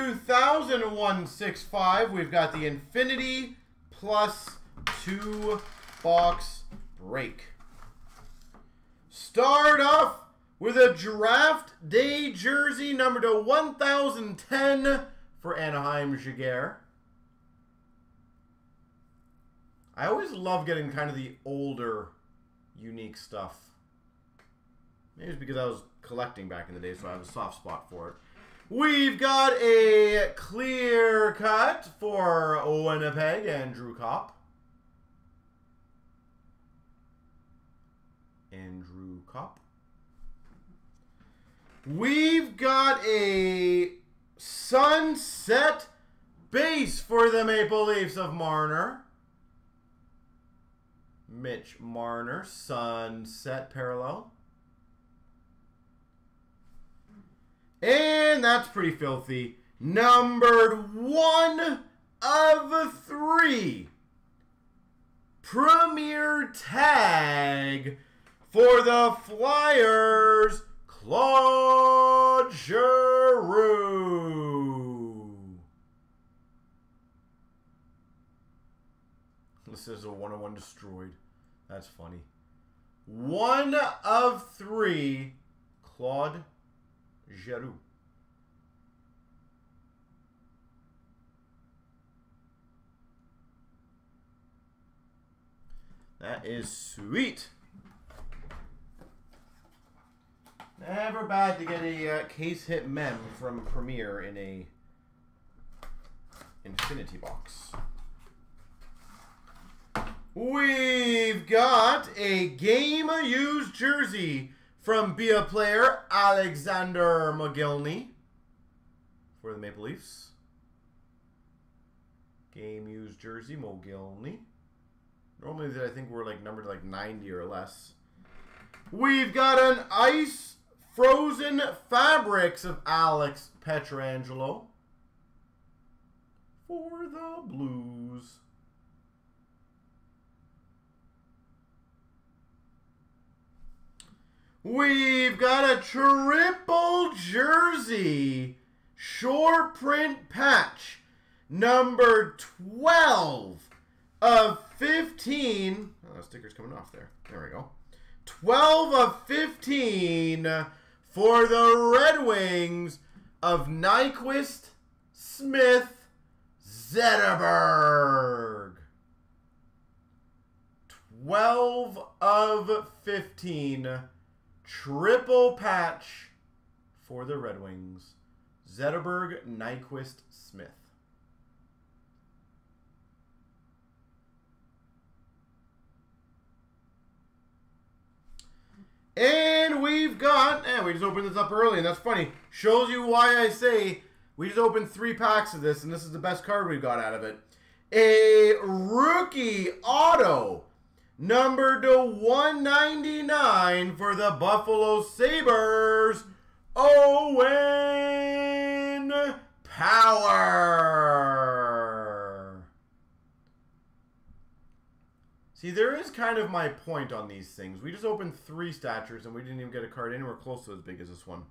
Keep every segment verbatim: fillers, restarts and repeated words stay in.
two thousand one sixty-five, we've got the Infinity Plus Two box break. Start off with a draft day jersey number to one thousand ten for Anaheim Jaguer. I always love getting kind of the older, unique stuff. Maybe it's because I was collecting back in the day, so I have a soft spot for it. We've got a clear cut for Winnipeg, Andrew Copp. Andrew Copp. We've got a sunset base for the Maple Leafs of Marner. Mitch Marner, sunset parallel. And that's pretty filthy. Numbered one of three. Premier tag for the Flyers, Claude Giroux. This is a one oh one destroyed. That's funny. One of three, Claude Giroux. That is sweet. Never bad to get a uh, case hit mem from Premier in a Infinity box. We've got a game-used jersey from Be A Player, Alexander Mogilny for the Maple Leafs. Game-used jersey, Mogilny. Normally, I think we're like numbered like ninety or less. We've got an ice... Frozen Fabrics of Alex Petrangelo for the Blues. We've got a triple jersey short print patch number twelve of fifteen. Oh, the sticker's coming off there. There we go. twelve of fifteen. For the Red Wings of Nyquist, Smith, Zetterberg. twelve of fifteen. Triple patch for the Red Wings. Zetterberg, Nyquist, Smith. And we've got, and we just opened this up early, and that's funny. Shows you why I say we just opened three packs of this, and this is the best card we've got out of it. A rookie auto, numbered to one ninety-nine for the Buffalo Sabres, Owen Power. See, there is kind of my point on these things. We just opened three statures and we didn't even get a card anywhere close to as big as this one.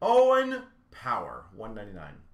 Owen Power, one ninety-nine.